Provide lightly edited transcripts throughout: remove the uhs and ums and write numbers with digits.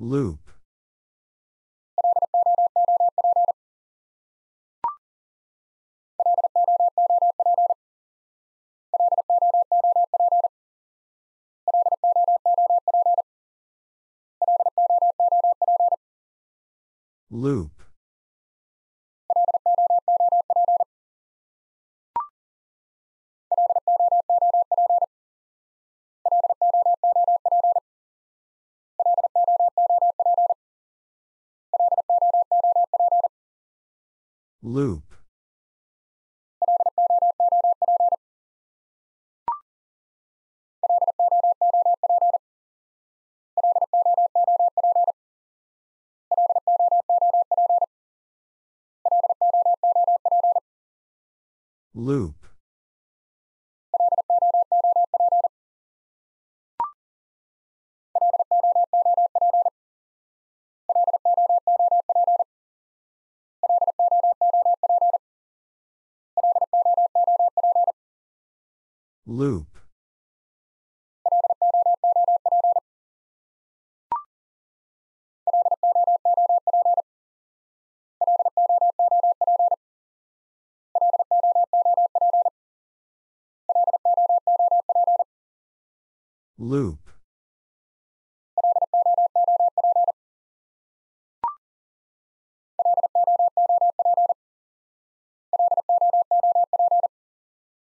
Loop. Loop. Loop. Loop. Loop. Loop. Loop. Loop. Loop. Loop. Loop. Loop. Loop. Loop. Loop. Loop.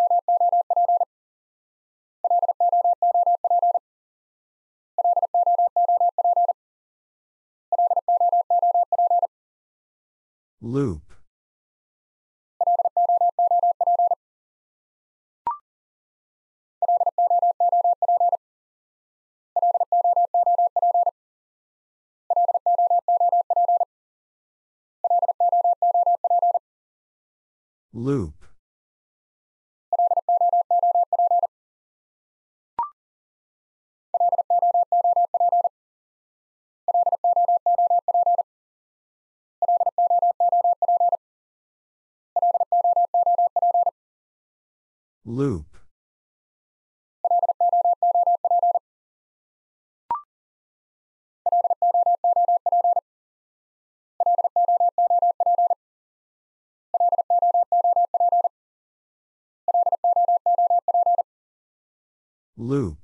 Loop. Loop. Loop. Loop.